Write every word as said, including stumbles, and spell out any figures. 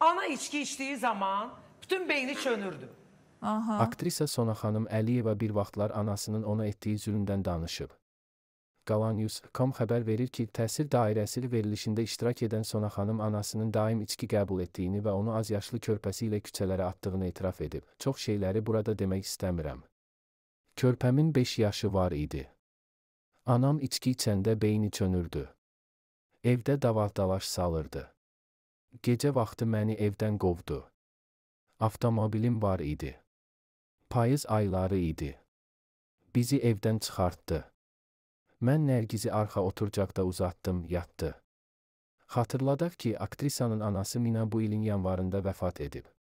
Ana içki içdiyi zaman bütün beyni çönürdü. Aha. Aktrisa Sonaxanım Əliyeva bir vaxtlar anasının ona etdiyi zülmdən danışıb. QalaNews nöqtə com xəbər verir ki, təsir dairəsi verilişində iştirak edən Sonaxanım anasının daim içki qəbul etdiyini və onu az yaşlı körpəsi ilə küçələrə atdığını etiraf edib. Çox şeyləri burada demək istəmirəm. Körpəmin beş yaşı var idi. Anam içki içəndə beyni çönürdü. Evdə davaldalaş salırdı. Gecə vaxtı məni evdən qovdu. Avtomobilim var idi. Payız ayları idi. Bizi evdən çıxartdı. Mən Nərgizi arxa oturcaqda uzatdım, yatdı. Xatırladaq ki, aktrisanın anası Mina bu ilin yanvarında vəfat edib.